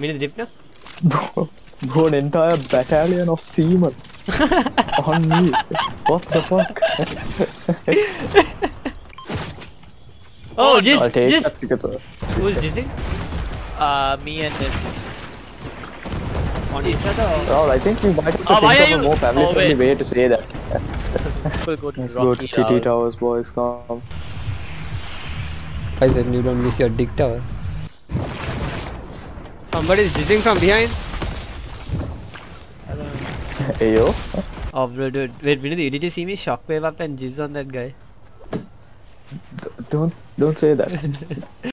Minute dip now? Bro, an entire battalion of seamen on me. What the fuck? Oh, just. I'll take that ticket, sir. Who's jizzing? Me and this. On each other? Or? Oh, I think you might have to think of a more family friendly way to say that. We'll go to TT Towers, boys. Come. I said you don't miss your dick tower. Somebody's jizzing from behind. Hey yo. Oh, bro, dude. Wait, Vinod, did you see me shockwave up and jizz on that guy? Don't say that.